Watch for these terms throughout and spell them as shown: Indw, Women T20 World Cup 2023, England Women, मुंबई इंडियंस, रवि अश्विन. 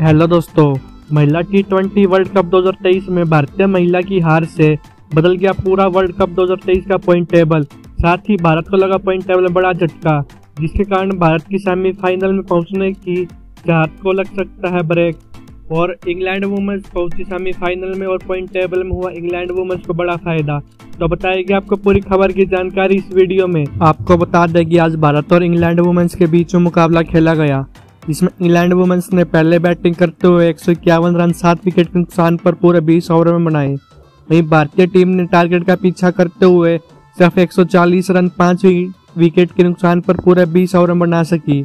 Hello दोस्तों, महिला T20 world cup 2023 में भारतीय महिला की हार से बदल गया पूरा वर्ल्ड कप 2023 का पॉइंट टेबल। साथ ही भारत को लगा पॉइंट टेबल में बड़ा झटका, जिसके कारण भारत की सेमीफाइनल में पहुंचने की चाहत को लग सकता है ब्रेक। और इंग्लैंड वुमेंस पहुंची सेमीफाइनल में और पॉइंट टेबल में हुआ इंग्लैंड वुमेंस को बड़ा फायदा। तो बताएगी आपको पूरी खबर की जानकारी इस वीडियो में। आपको बता देगी आज भारत और इंग्लैंड वुमेंस के बीच मुकाबला खेला गया, जिसमें इंग्लैंड वुमेंस ने पहले बैटिंग करते हुए 151 रन 7 विकेट के नुकसान पर पूरे 20 ओवर में बनाए। वहीं भारतीय टीम ने टारगेट का पीछा करते हुए सिर्फ 140 रन 5 विकेट के नुकसान पर पूरे 20 ओवर में बना सकी।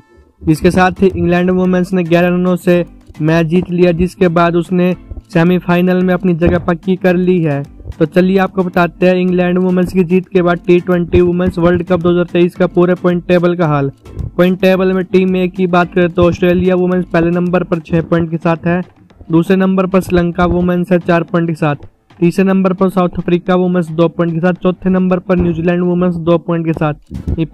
इसके साथ ही इंग्लैंड वुमेंस ने 11 रनों से मैच जीत लिया, जिसके बाद उसने सेमीफाइनल में अपनी जगह पक्की कर ली है। तो चलिए आपको बताते हैं इंग्लैंड वुमेंस की जीत के बाद T20 वुमेंस वर्ल्ड कप 2023 का पूरे पॉइंट टेबल का हाल। पॉइंट टेबल में टीम ए की बात करें तो ऑस्ट्रेलिया वुमेंस पहले नंबर पर 6 पॉइंट के साथ है, दूसरे नंबर पर श्रीलंका वुमेंस है 4 पॉइंट के साथ, तीसरे नंबर पर साउथ अफ्रीका वुमेंस 2 पॉइंट के साथ, चौथे नंबर पर न्यूजीलैंड वुमेंस 2 पॉइंट के साथ,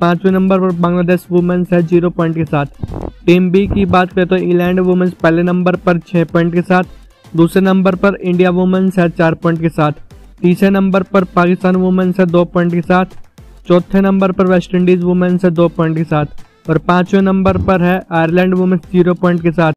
पांचवें नंबर पर बांग्लादेश वुमेंस है 0 पॉइंट के साथ। टीम बी की बात करें तो इंग्लैंड वुमेंस पहले नंबर पर 6 पॉइंट के साथ, दूसरे नंबर पर इंडिया वुमेंस है 4 पॉइंट के साथ, तीसरे नंबर पर पाकिस्तान वुमेन्स है 2 पॉइंट के साथ, चौथे नंबर पर वेस्ट इंडीज वुमेन्स है 2 पॉइंट के साथ और पांचवें नंबर पर है आयरलैंड वुमेन्स 0 पॉइंट के साथ।